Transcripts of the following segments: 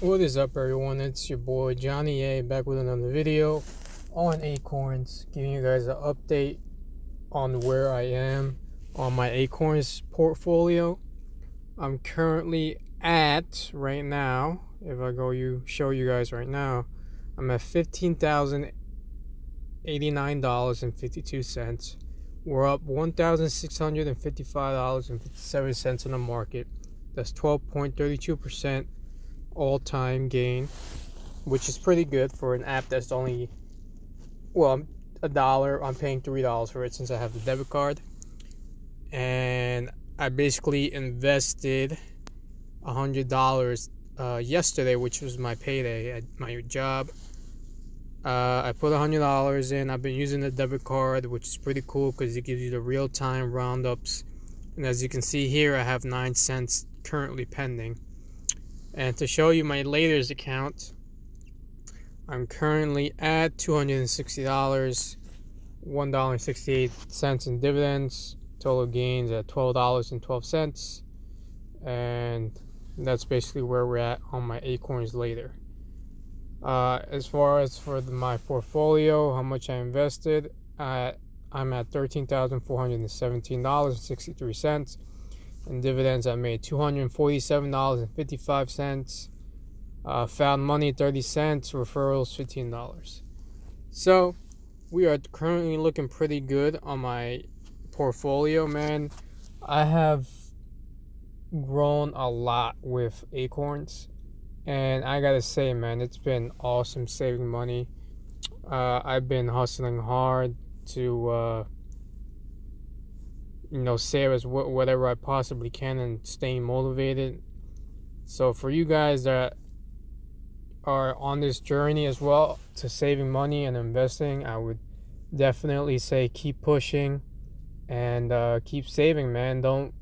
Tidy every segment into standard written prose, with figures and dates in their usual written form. What is up, everyone? It's your boy Jonny A, back with another video on Acorns, giving you guys an update on where I am on my Acorns portfolio. I'm currently at right now, if I go show you guys right now, I'm at $15,089.52. We're up $1,655.57 in the market. That's 12.32% all-time gain, which is pretty good for an app that's only, well, $1. I'm paying $3 for it since I have the debit card, and I basically invested $100 yesterday, which was my payday at my job. I put $100 in. I've been using the debit card, which is pretty cool because it gives you the real-time roundups, and as you can see here, I have 9 cents currently pending. And to show you my latest account, I'm currently at $260, $1.68 in dividends, total gains at $12.12, and that's basically where we're at on my Acorns later. As far as for my portfolio, how much I invested, I'm at $13,417.63. In dividends, I made $247.55. Found money, 30 cents. Referrals, $15. So, we are currently looking pretty good on my portfolio, man. I have grown a lot with Acorns. And I gotta say, man, it's been awesome saving money. I've been hustling hard to... save as whatever I possibly can and staying motivated. So for you guys that are on this journey as well to saving money and investing, I would definitely say keep pushing and keep saving, man. Don't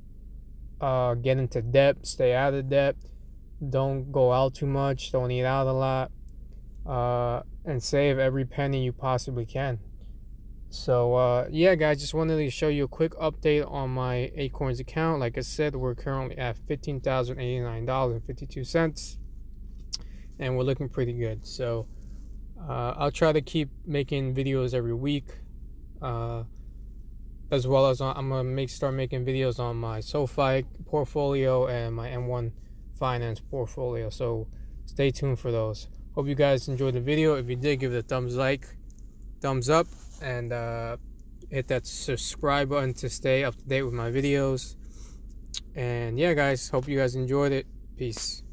get into debt. Stay out of debt. Don't go out too much. Don't eat out a lot. And save every penny you possibly can. So yeah, guys, just wanted to show you a quick update on my Acorns account. Like I said, we're currently at $15,089.52, and we're looking pretty good. So I'll try to keep making videos every week, as well as I'm gonna start making videos on my SoFi portfolio and my M1 Finance portfolio. So stay tuned for those. Hope you guys enjoyed the video. If you did, give it a thumbs up. And hit that subscribe button to stay up to date with my videos. And yeah, guys, hope you guys enjoyed it. Peace.